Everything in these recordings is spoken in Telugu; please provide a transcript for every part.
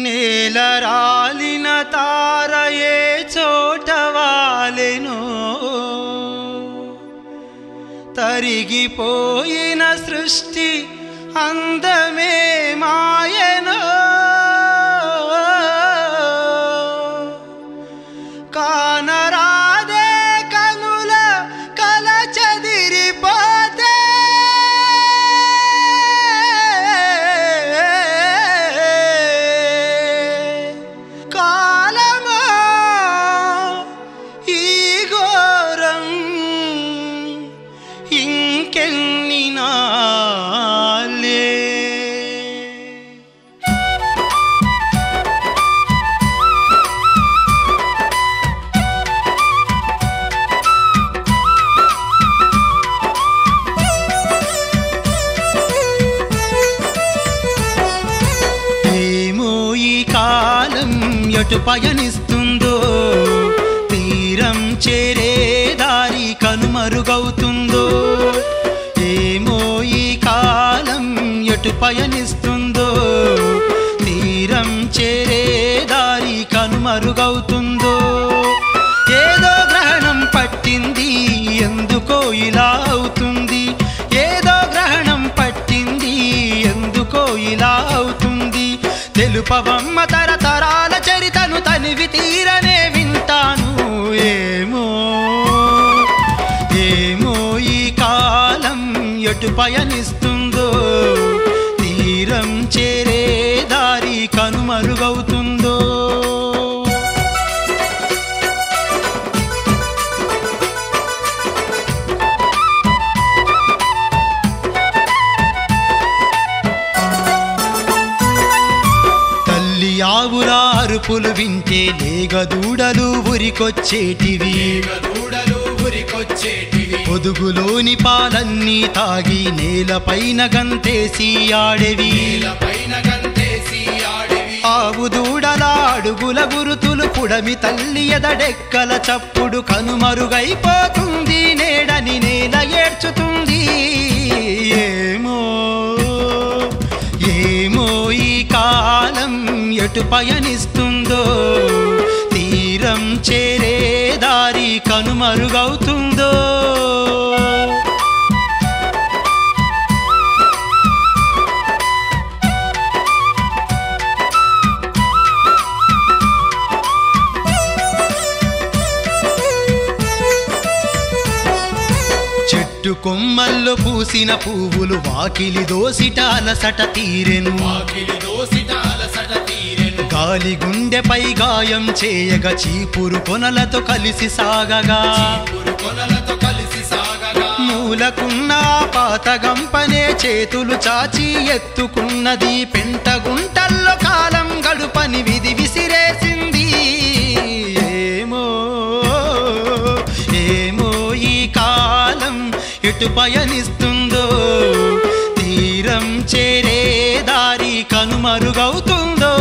నేలరాలిన తారయే చోటవాలెను తరిగిపోయిన సృష్టి అందమే మాయెను కానరాదే కనుల కల చెదిరిపోతే కాలమా ఈ ఘోరం ఇంకెన్ని నాలే ఎటు పయనిస్తుందో తీరం చేరే దారి కనుమరుగవుతుందో ఏమో ఈ కాలం ఎటు పయనిస్తుందో తీరం చేరే దారి కనుమరుగవుతుందో ఏదో గ్రహణం పట్టింది ఎందుకో ఇలా అవుతుంది ఏదో గ్రహణం పట్టింది ఎందుకో ఇలా అవుతుంది తెలుపవమ్మ తరతరాల చరితను తనివి తీరనే వింటాను ఏమో ఏమో ఈ కాలం ఎటు పయనిస్తుందో తీరం చేరే దారి కనుమరుగవుతుందో ఆవురా అరుపులు వింటే లేగదూడలు ఉరికొచ్చేటివి పొదుగులోని పాలన్నీ తాగి నేలపైన గంతేసి ఆడేవి ఆవు దూడల అడుగుల గురుతులు పుడమి తల్లి ఎదడెక్కల చప్పుడు కనుమరుగైపోతుంది నేడని నేల ఏడ్చుతుంది ఏమో ఏమో ఈ కాలం ఎటు పయనిస్తుందో తీరం చేరే దారి కనుమరుగవుతుందో చెట్టు కొమ్మల్లో పూసిన పువ్వులు వాకిలి దోసిటాలసట తీరెను గాలి గుండెపై గాయం చేయగా చీపురు కొనలతో కలిసి సాగగా మూలకున్న పాతగంపనే చేతులు చాచి ఎత్తుకున్నది పెంట గుంటల్లో కాలం గడుపని విధి విసిరేసింది ఏమో ఏమో ఈ కాలం ఎటు పయనిస్తుందో తీరం చేరే దారి కనుమరుగవుతుందో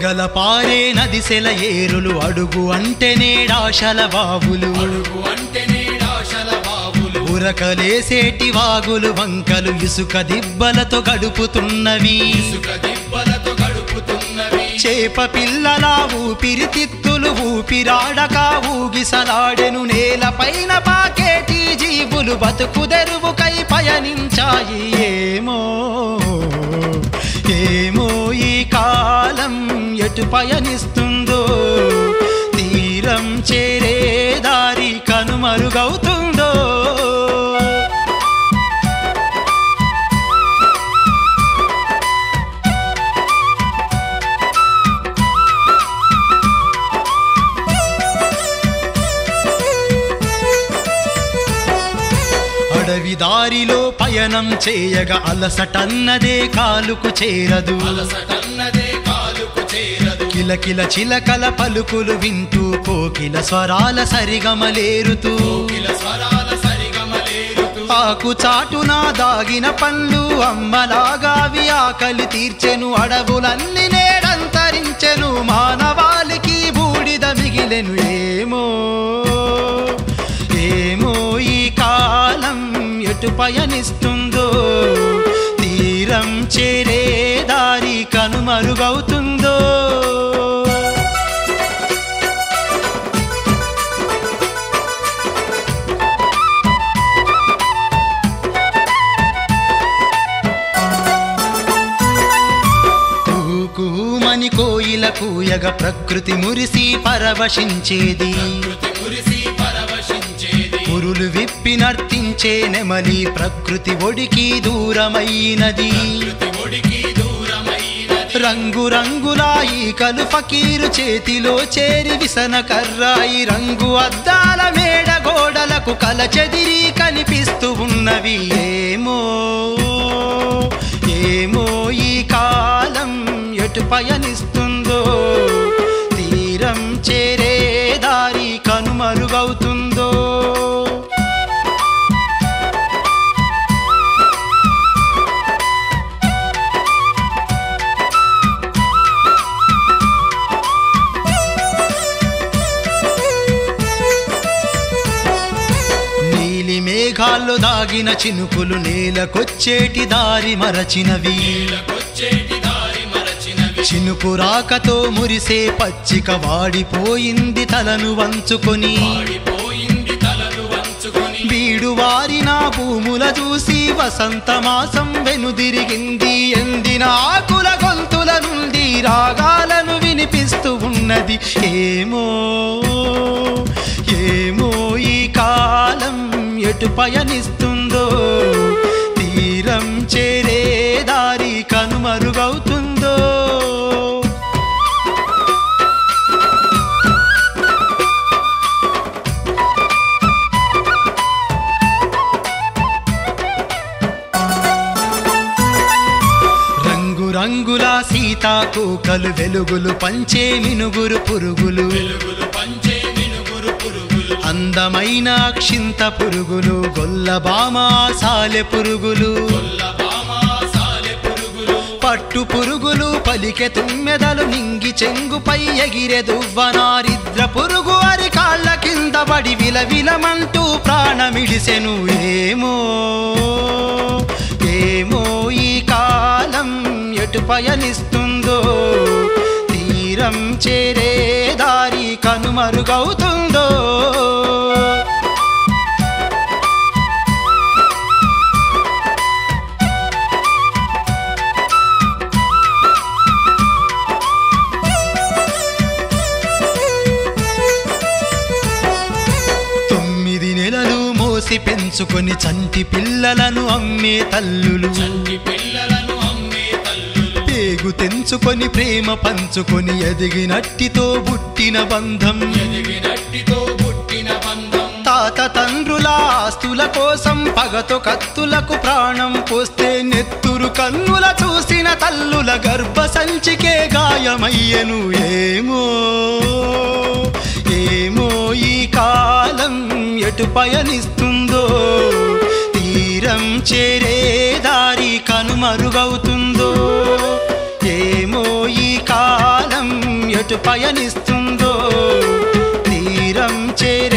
గలగల పారే నది సెల ఏరులు అడుగు అంటేనే ఆశల బావులు ఉరకలేసేటి వాగులు వంకలు ఇసుక దిబ్బలతో గడుపుతున్నవి చేప పిల్లలా ఊపిరితిత్తులు ఊపిరాడక ఊగిసలాడెను నేలపైన పాకేటి జీవులు బతుకుదెరువుకై పయనించాయి ఏమో ఏమో ఈ కాలం ఎటు పయనిస్తుందో తీరం చేరే దారి కనుమరుగవుతుందో అడవి దారిలో పయనం చేయగా అలసటన్నదే కాలుకు చేరదు కిలకిల చిలకల పలుకులు వింటూ కోకిల స్వరాల సరిగమలేరుతూ ఆకు చాటున దాగిన పండ్లు అమ్మలాగావి ఆకలి తీర్చెను అడవులన్నీ నేడంతరించెను మానవాళికి పయనిస్తుందో తీరం చేరే దారి కనుమరుగవుతుందో కూకుమని కోయిల కూయగా ప్రకృతి మురిసి పరవశించేది పురులు విప్పి నర్తించే నెమలి ప్రకృతి ఒడికి దూరమైనది రంగురంగుల ఈకలు ఫకీరు చేతిలో చేరి విసన కర్రాయి రంగు అద్దాల మేడ గోడలకు కల చెదిరి కనిపిస్తూ ఉన్నవి ఏమో ఏమో ఈ కాలం ఎటు పయనిస్తుందో తీరం చేరే దారి కనుమరుగవుతుందో మేఘాల్లో దాగిన చినుకులు నేలకొచ్చేటి దారి మరచినవి చినుకు రాకతో మురిసే పచ్చిక వాడిపోయింది తలను వంచుకొని బీడు వారిన భూముల చూసి వసంతమాసం వెనుదిరిగింది ఎందిన ఆకుల గొంతుల నుండి రాగాలను వినిపిస్తూ ఉన్నది ఏమో ఏమో ఈ కాలం ఎటు పయనిస్తుందో తీరం చేరే దారి కనుమరుగవుతుందో రంగురంగుల సీతాకోకలు వెలుగులు పంచే మినుగురు పురుగులు అందమైన అక్షింత పురుగులు గొల్లబామ సాలె పురుగులు పట్టు పురుగులు పలికె తుమ్మెదలు నింగి చెంగుపై ఎగిరే దువ్వనారిద్ర పురుగు అరి కాళ్ళ కింద పడి విలవిలమంటూ ప్రాణమిడిసెను ఏమో ఏమో ఈ కాలం ఎటు పయనిస్తుందో తీరం చేరే దారి కనుమరుగవుతుందో పెంచుకొని చంటి పిల్లలను అమ్మే తల్లులు పేగు తెంచుకొని ప్రేమ పంచుకొని ఎదిగినట్టితో పుట్టిన బంధం తాత తండ్రుల ఆస్తుల కోసం పగతో కత్తులకు ప్రాణం పోస్తే నెత్తురు కన్నుల చూసిన తల్లుల గర్భ సంచికే గాయమయ్యను ఏమో ఏమో ఈ కాలం ఎటు పయనిస్తుందో తీరం చేరే దారి కనుమరుగవుతుందో ఏమో ఈ కాలం ఎటు పయనిస్తుందో తీరం చేరే